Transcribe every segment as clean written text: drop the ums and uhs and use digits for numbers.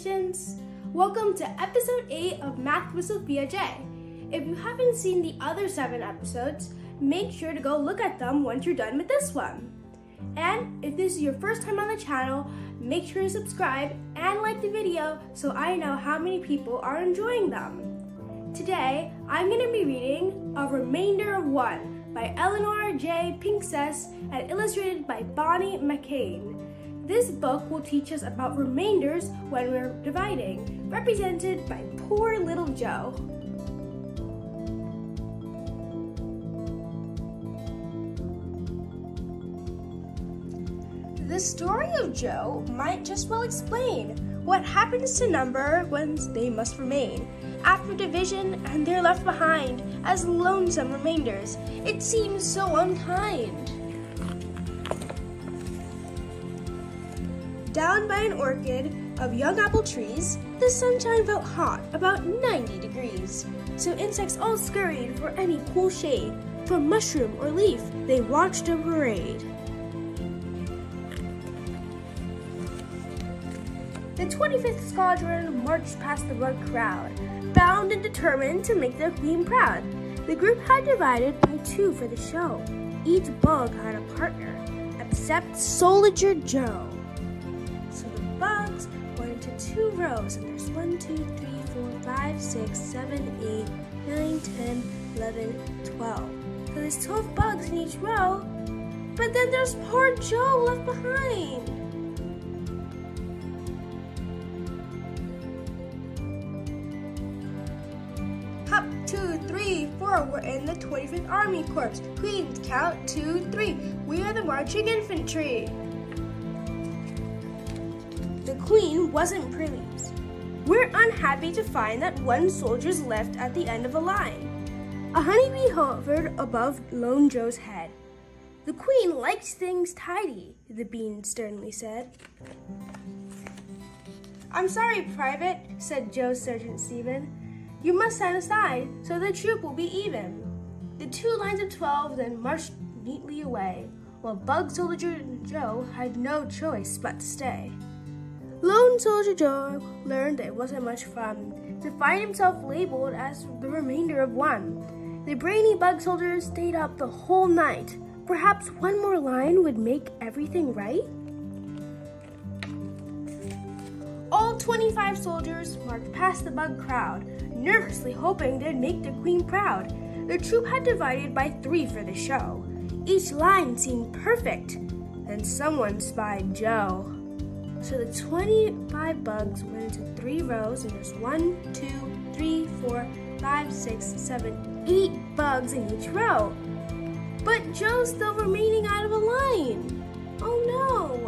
students. Welcome to episode 8 of Math with Sophia J. If you haven't seen the other 7 episodes, make sure to go look at them once you're done with this one. And if this is your first time on the channel, make sure to subscribe and like the video so I know how many people are enjoying them. Today, I'm going to be reading A Remainder of One by Eleanor J. Pinczes and illustrated by Bonnie McCain. This book will teach us about remainders when we're dividing, represented by poor little Joe. The story of Joe might just well explain what happens to number when they must remain after division and they're left behind as lonesome remainders. It seems so unkind. Down by an orchard of young apple trees, the sunshine felt hot, about 90 degrees. So insects all scurried for any cool shade. From mushroom or leaf, they watched a parade. The 25th Squadron marched past the rugged crowd, bound and determined to make their queen proud. The group had divided by 2 for the show. Each bug had a partner, except Soldier Joe. Bugs went into 2 rows, and there's 1, 2, 3, 4, 5, 6, 7, 8, 9, 10, 11, 12. So there's 12 bugs in each row, but then there's poor Joe left behind. Hop, 2, 3, 4, we're in the 25th Army Corps. Queens count, 2, 3, we are the marching infantry. The queen wasn't pleased. We're unhappy to find that 1 soldier's left at the end of a line. A honeybee hovered above Lone Joe's head. The queen likes things tidy, the bean sternly said. I'm sorry, Private, said Joe's Sergeant Stephen. You must stand aside so the troop will be even. The 2 lines of 12 then marched neatly away, while Bug Soldier Joe had no choice but to stay. Lone Soldier Joe learned it wasn't much fun to find himself labeled as the remainder of one. The brainy bug soldier stayed up the whole night. Perhaps 1 more line would make everything right? All 25 soldiers marched past the bug crowd, nervously hoping they'd make the queen proud. The troop had divided by 3 for the show. Each line seemed perfect. Then someone spied Joe. So the 25 bugs went into 3 rows, and there's 1, 2, 3, 4, 5, 6, 7, 8 bugs in each row. But Joe's still remaining out of a line. Oh no!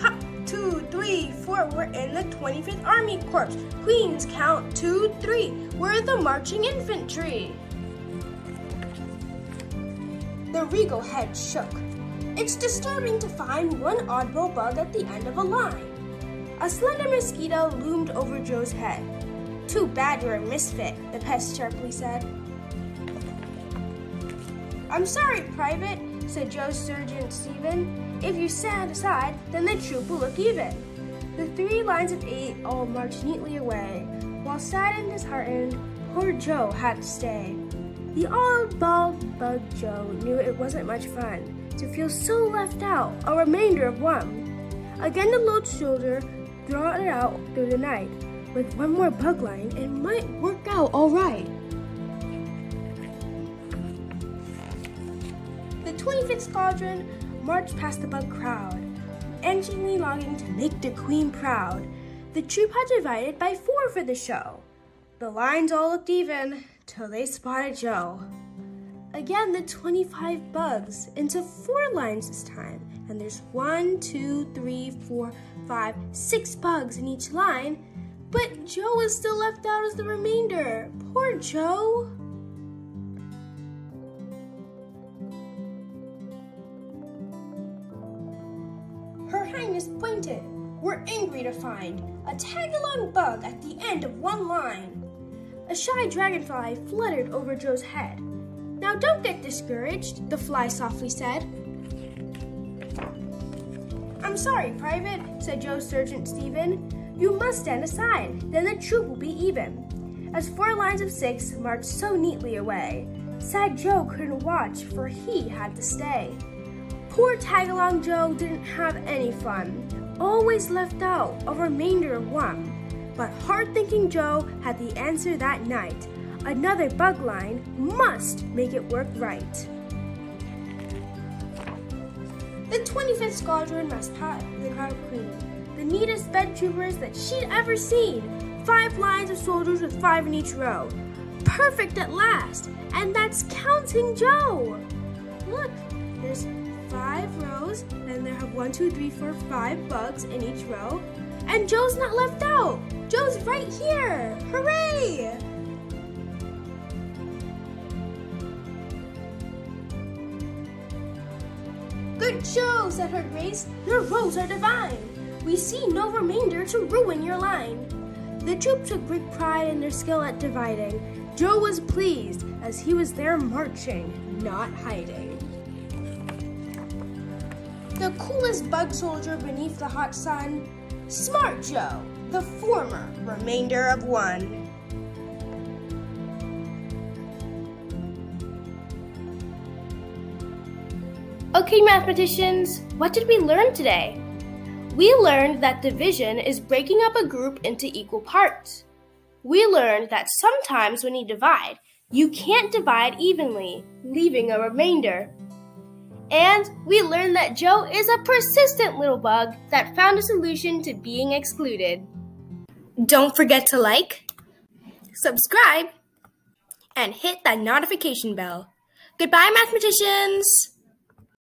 Hop, 2, 3, 4, we're in the 25th Army Corps. Queens count, 2, 3, we're the marching infantry. The regal head shook. It's disturbing to find 1 oddball bug at the end of a line. A slender mosquito loomed over Joe's head. Too bad you're a misfit, the pest sharply said. I'm sorry, Private, said Joe's Sergeant Stephen. If you stand aside, then the troop will look even. The 3 lines of 8 all marched neatly away, while sad and disheartened, poor Joe had to stay. The oddball bug Joe knew it wasn't much fun to feel so left out, a remainder of one. Again, the lone soldier trotted out through the night. With 1 more bug line, it might work out all right. The 25th Squadron marched past the bug crowd, anxiously longing to make the queen proud. The troop had divided by 4 for the show. The lines all looked even, till they spotted Joe. Again, the 25 bugs into 4 lines this time, and there's 1, 2, 3, 4, 5, 6 bugs in each line, but Joe is still left out as the remainder. Poor Joe. Her Highness pointed. We're angry to find a tag-along bug at the end of 1 line. A shy dragonfly fluttered over Joe's head. Now don't get discouraged, the fly softly said. I'm sorry, Private, said Joe's Sergeant Stephen. You must stand aside, then the troop will be even. As four lines of six marched so neatly away, sad Joe couldn't watch, for he had to stay. Poor Tagalong Joe didn't have any fun, always left out a remainder of one. But hard-thinking Joe had the answer that night. Another bug line must make it work right. The 25th Squadron must pat the Crown Queen, the neatest bed troopers that she'd ever seen. 5 lines of soldiers with 5 in each row. Perfect at last, and that's counting Joe. Look, there's 5 rows, then there have 1, 2, 3, 4, 5 bugs in each row. And Joe's not left out. Joe's right here. Hooray! Good Joe, said her grace. Your rows are divine. We see no remainder to ruin your line. The troop took great pride in their skill at dividing. Joe was pleased as he was there marching, not hiding. The coolest bug soldier beneath the hot sun, Smart Joe, the former remainder of one. Okay, mathematicians, what did we learn today? We learned that division is breaking up a group into equal parts. We learned that sometimes when you divide, you can't divide evenly, leaving a remainder. And we learned that Joe is a persistent little bug that found a solution to being excluded. Don't forget to like, subscribe, and hit that notification bell. Goodbye, mathematicians!